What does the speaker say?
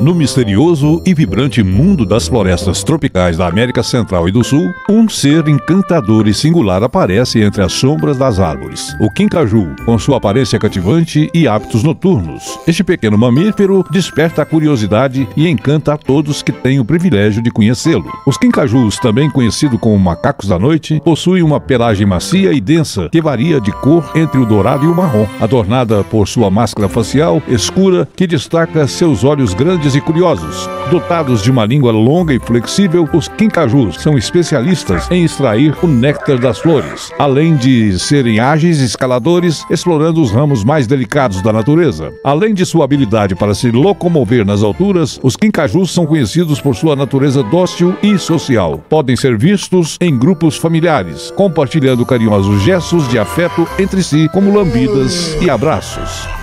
No misterioso e vibrante mundo das florestas tropicais da América Central e do Sul, um ser encantador e singular aparece entre as sombras das árvores. O Kinkajou, com sua aparência cativante e hábitos noturnos. Este pequeno mamífero desperta a curiosidade e encanta a todos que têm o privilégio de conhecê-lo. Os Kinkajous, também conhecidos como macacos da noite, possuem uma pelagem macia e densa que varia de cor entre o dourado e o marrom, adornada por sua máscara facial escura que destaca seus olhos grandes e curiosos. Dotados de uma língua longa e flexível, os Kinkajous são especialistas em extrair o néctar das flores, além de serem ágeis escaladores, explorando os ramos mais delicados da natureza. Além de sua habilidade para se locomover nas alturas, os Kinkajous são conhecidos por sua natureza dócil e social. Podem ser vistos em grupos familiares, compartilhando carinhosos gestos de afeto entre si, como lambidas e abraços.